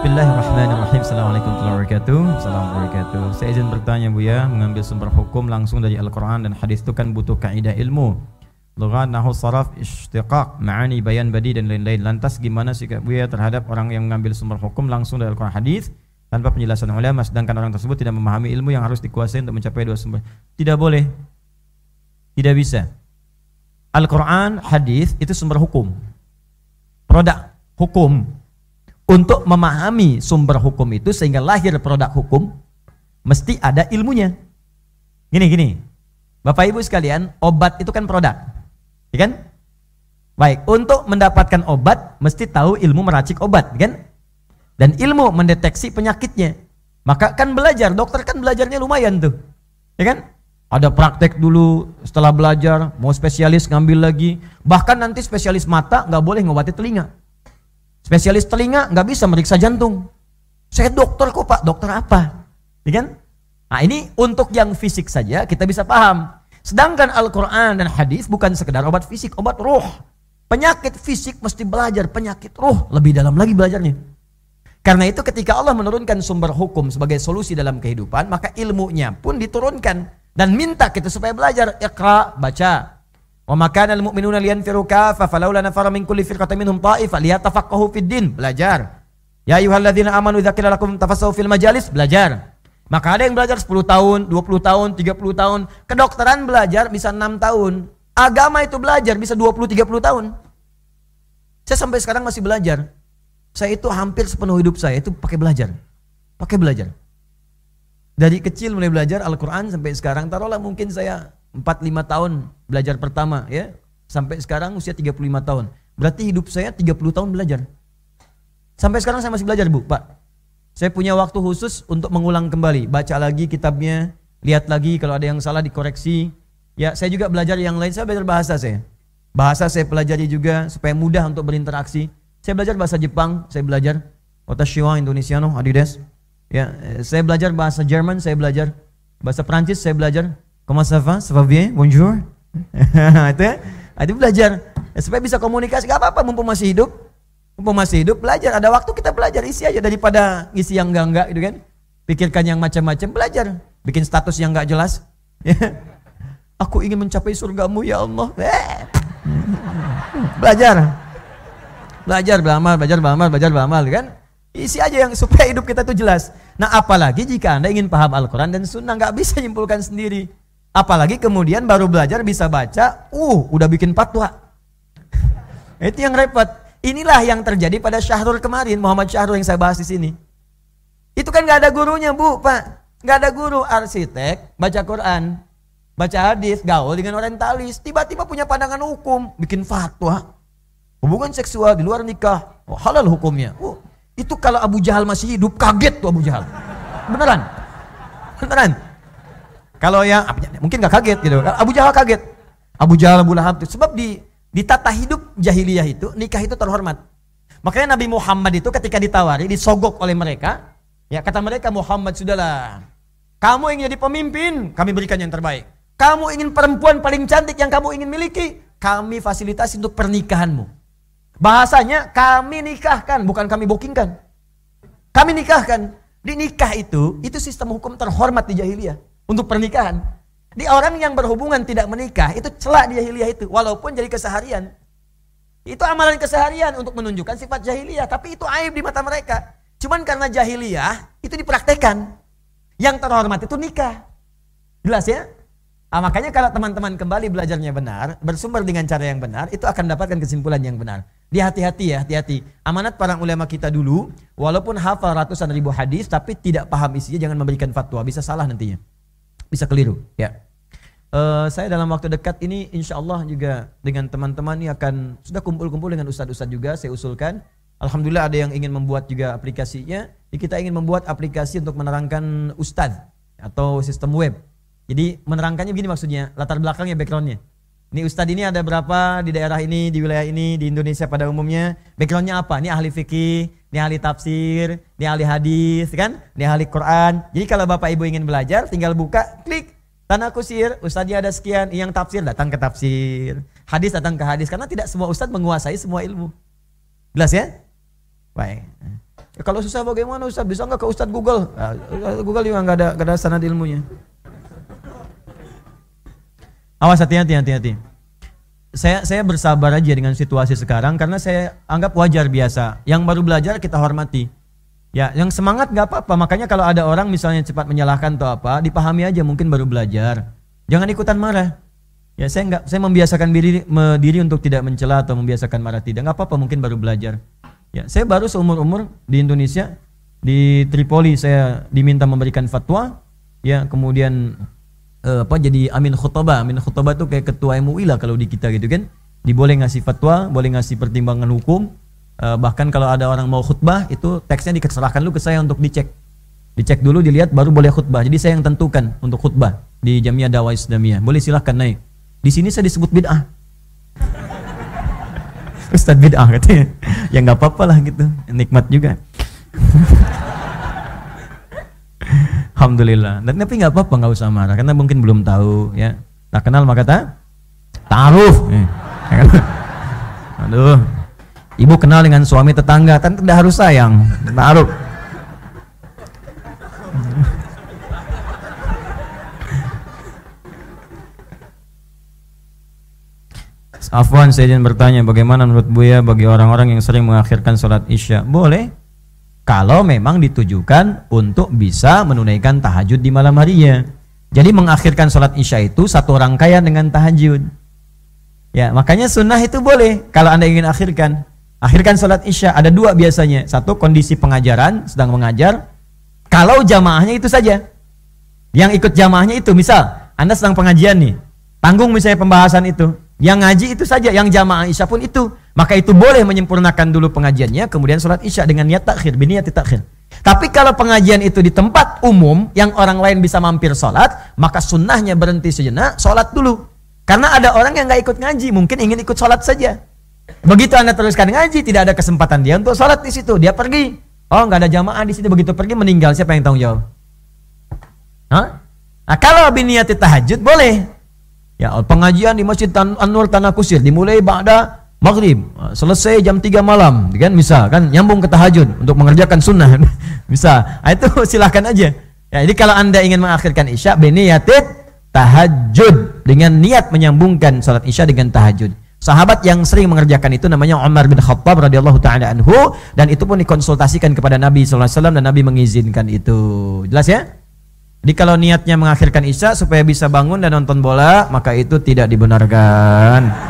Bismillahirrahmanirrahim. Assalamualaikum warahmatullahi wabarakatuh. Assalamualaikum warahmatullahi wabarakatuh. Saya izin bertanya Bu ya, mengambil sumber hukum langsung dari Al-Qur'an dan hadis itu kan butuh kaidah ilmu. Lughah, nahwu, saraf, ishtiqaq, ma'ani, bayan, badi dan lain-lain. Lantas gimana sikap Bu ya terhadap orang yang mengambil sumber hukum langsung dari Al-Qur'an hadis tanpa penjelasan ulama sedangkan orang tersebut tidak memahami ilmu yang harus dikuasai untuk mencapai dua sumber? Tidak boleh. Tidak bisa. Al-Qur'an, hadis itu sumber hukum. Produk hukum. Untuk memahami sumber hukum itu sehingga lahir produk hukum, mesti ada ilmunya. Gini, Bapak Ibu sekalian, obat itu kan produk, ya kan? Baik, untuk mendapatkan obat, mesti tahu ilmu meracik obat, kan? Dan ilmu mendeteksi penyakitnya. Maka kan belajar, dokter kan belajarnya lumayan tuh, ya kan? Ada praktek dulu, setelah belajar, mau spesialis ngambil lagi. Bahkan nanti spesialis mata nggak boleh ngobati telinga. Spesialis telinga nggak bisa meriksa jantung. Saya dokter kok Pak, dokter apa? Ya kan? Nah ini untuk yang fisik saja kita bisa paham. Sedangkan Al-Quran dan hadis bukan sekedar obat fisik, obat ruh. Penyakit fisik mesti belajar, penyakit ruh lebih dalam lagi belajarnya. Karena itu ketika Allah menurunkan sumber hukum sebagai solusi dalam kehidupan, maka ilmunya pun diturunkan dan minta kita supaya belajar. Iqra, baca. وَمَكَانَ الْمُؤْمِنُونَ لِيَنْفِرُوا كَافَةً فَلَوْلَا نَفَرَ مِنْ كُلِّ فِرْقَةٍ مِنْهُمْ طَائِفَةٌ لِيَتَفَقَّهُوا فِي الدِّينِ. Belajar. Ya ayyuhalladzina amanu idza qila lakum tafassahu fil majalis. Belajar. Maka ada yang belajar 10 tahun, 20 tahun, 30 tahun. Kedokteran belajar bisa 6 tahun. Agama itu belajar bisa 20-30 tahun. Saya sampai sekarang masih belajar. Saya itu hampir sepenuh hidup saya itu pakai belajar. Pakai belajar. Dari kecil mulai belajar Al-Qur'an sampai sekarang, taruhlah mungkin saya 4-5 tahun belajar pertama ya, sampai sekarang usia 35 tahun. Berarti hidup saya 30 tahun belajar. Sampai sekarang saya masih belajar Bu, Pak. Saya punya waktu khusus untuk mengulang kembali, baca lagi kitabnya, lihat lagi kalau ada yang salah dikoreksi. Ya, saya juga belajar yang lain, saya belajar bahasa saya. Bahasa saya pelajari juga supaya mudah untuk berinteraksi. Saya belajar bahasa Jepang, saya belajar Otashiwa Indonesiano Adidas. Ya, saya belajar bahasa Jerman, saya belajar bahasa Prancis, saya belajar comment ça va? Ça va bien? Bonjour. Itu belajar supaya bisa komunikasi. Gak apa-apa, mumpung masih hidup belajar. Ada waktu kita belajar, isi aja daripada isi yang enggak gitu kan. Pikirkan yang macam-macam, belajar. Bikin status yang enggak jelas. Aku ingin mencapai surgamu ya Allah. Belajar beramal kan. Isi aja yang supaya hidup kita tuh jelas. Nah apalagi jika Anda ingin paham Al-Quran dan Sunnah, nggak bisa nyimpulkan sendiri. Apalagi kemudian baru belajar bisa baca, udah bikin fatwa. Itu yang repot. Inilah yang terjadi pada Syahrul kemarin, Muhammad Syahrul yang saya bahas di sini. Itu kan nggak ada gurunya Bu, Pak. Nggak ada guru, arsitek, baca Quran, baca hadis, gaul dengan orientalis. Tiba-tiba punya pandangan hukum, bikin fatwa. Hubungan seksual di luar nikah, halal hukumnya. Itu kalau Abu Jahal masih hidup, kaget tuh Abu Jahal. Beneran. Kalau ya, mungkin gak kaget gitu. Abu Jahal kaget. Abu Jahal, Abu Lahab. Sebab di tata hidup jahiliyah itu, nikah itu terhormat. Makanya Nabi Muhammad itu ketika ditawari, disogok oleh mereka. Ya kata mereka, Muhammad sudahlah. Kamu ingin jadi pemimpin, kami berikan yang terbaik. Kamu ingin perempuan paling cantik yang kamu ingin miliki, kami fasilitasi untuk pernikahanmu. Bahasanya kami nikahkan, bukan kami bookingkan. Kami nikahkan. Di nikah itu sistem hukum terhormat di jahiliyah untuk pernikahan. Di orang yang berhubungan tidak menikah, itu celak di jahiliyah itu. Walaupun jadi keseharian. Itu amalan keseharian untuk menunjukkan sifat jahiliyah. Tapi itu aib di mata mereka. Cuman karena jahiliyah, itu dipraktekan. Yang terhormat itu nikah. Jelas ya? Ah, makanya kalau teman-teman kembali belajarnya benar, bersumber dengan cara yang benar, itu akan mendapatkan kesimpulan yang benar. Hati-hati. Amanat para ulama kita dulu, walaupun hafal ratusan ribu hadis, tapi tidak paham isinya, jangan memberikan fatwa. Bisa salah nantinya. Bisa keliru. Ya. Saya dalam waktu dekat ini, insya Allah juga dengan teman-teman ini akan sudah kumpul-kumpul dengan ustadz-ustadz juga. Saya usulkan. Alhamdulillah ada yang ingin membuat juga aplikasinya. Kita ingin membuat aplikasi untuk menerangkan ustadz atau sistem web. Jadi menerangkannya begini maksudnya, latar belakangnya, backgroundnya. Ini ustadz ini ada berapa di daerah ini, di wilayah ini, di Indonesia pada umumnya. Backgroundnya apa? Ini ahli fikih, ini ahli tafsir, ini ahli hadis, kan? Ini ahli Quran. Jadi kalau Bapak Ibu ingin belajar, tinggal buka, klik. Tanah Kusir, ustadznya ada sekian. Yang tafsir datang ke tafsir. Hadis datang ke hadis. Karena tidak semua ustadz menguasai semua ilmu. Jelas ya? Baik. Ya, kalau susah bagaimana Ustaz? Bisa nggak ke Ustaz Google? Nah, Google juga nggak ada sanad ilmunya. Awas, hati-hati. Saya bersabar aja dengan situasi sekarang karena saya anggap wajar biasa. Yang baru belajar kita hormati. Ya, yang semangat nggak apa-apa. Makanya kalau ada orang misalnya cepat menyalahkan atau apa, dipahami aja mungkin baru belajar. Jangan ikutan marah. Ya, saya membiasakan diri untuk tidak mencela atau membiasakan marah tidak. Nggak apa-apa, mungkin baru belajar. Ya, saya baru seumur-umur di Indonesia, di Tripoli saya diminta memberikan fatwa. Ya, kemudian jadi amin khutbah. Amin khutbah itu kayak ketua MUI lah kalau di kita gitu kan. Diboleh ngasih fatwa, boleh ngasih pertimbangan hukum. Bahkan kalau ada orang mau khutbah itu teksnya diserahkan dulu ke saya untuk dicek. Dicek dulu, dilihat baru boleh khutbah. Jadi saya yang tentukan untuk khutbah di Jami'a Dawah Islamiyah. Boleh, silahkan naik. Di sini saya disebut bid'ah. Ustaz bid'ah katanya. Ya nggak apa-apa lah gitu. Nikmat juga. Alhamdulillah. Dan tapi nggak apa-apa, nggak usah marah karena mungkin belum tahu ya. Tak kenal maka ta'aruf. Aduh. Ibu kenal dengan suami tetangga, kan tidak harus sayang. Ta'aruf. Afwan, saya ingin bertanya bagaimana menurut Buya bagi orang-orang yang sering mengakhirkan sholat isya? Boleh. Kalau memang ditujukan untuk bisa menunaikan tahajud di malam harinya. Jadi mengakhirkan sholat isya itu satu rangkaian dengan tahajud. Ya, makanya sunnah itu boleh. Kalau Anda ingin akhirkan sholat isya, ada dua biasanya. Satu, kondisi pengajaran, sedang mengajar. Kalau jamaahnya itu saja. Yang ikut jamaahnya itu, misal Anda sedang pengajian nih, tanggung misalnya pembahasan itu. Yang ngaji itu saja, yang jamaah isya pun itu. Maka itu boleh menyempurnakan dulu pengajiannya, kemudian sholat isya dengan niat takhir, biniyati takhir. Tapi kalau pengajian itu di tempat umum, yang orang lain bisa mampir sholat, maka sunnahnya berhenti sejenak, sholat dulu. Karena ada orang yang nggak ikut ngaji, mungkin ingin ikut sholat saja. Begitu Anda teruskan ngaji, tidak ada kesempatan dia untuk sholat di situ, dia pergi. Oh, nggak ada jamaah di situ, begitu pergi meninggal, siapa yang tanggung jawab? Hah? Nah, kalau biniyati tahajud, boleh. Ya, pengajian di Masjid An-Nur Tanah Kusir, dimulai ba'da Maghrib, selesai jam 3 malam kan, misal kan nyambung ke tahajud untuk mengerjakan sunnah. Bisa, itu silahkan aja ya. Jadi kalau Anda ingin mengakhirkan isya, biniyatit tahajud, dengan niat menyambungkan salat isya dengan tahajud. Sahabat yang sering mengerjakan itu namanya Umar bin Khattab radhiyallahu ta'ala anhu, dan itu pun dikonsultasikan kepada Nabi SAW dan Nabi mengizinkan itu. Jelas ya? Jadi kalau niatnya mengakhirkan isya supaya bisa bangun dan nonton bola, maka itu tidak dibenarkan.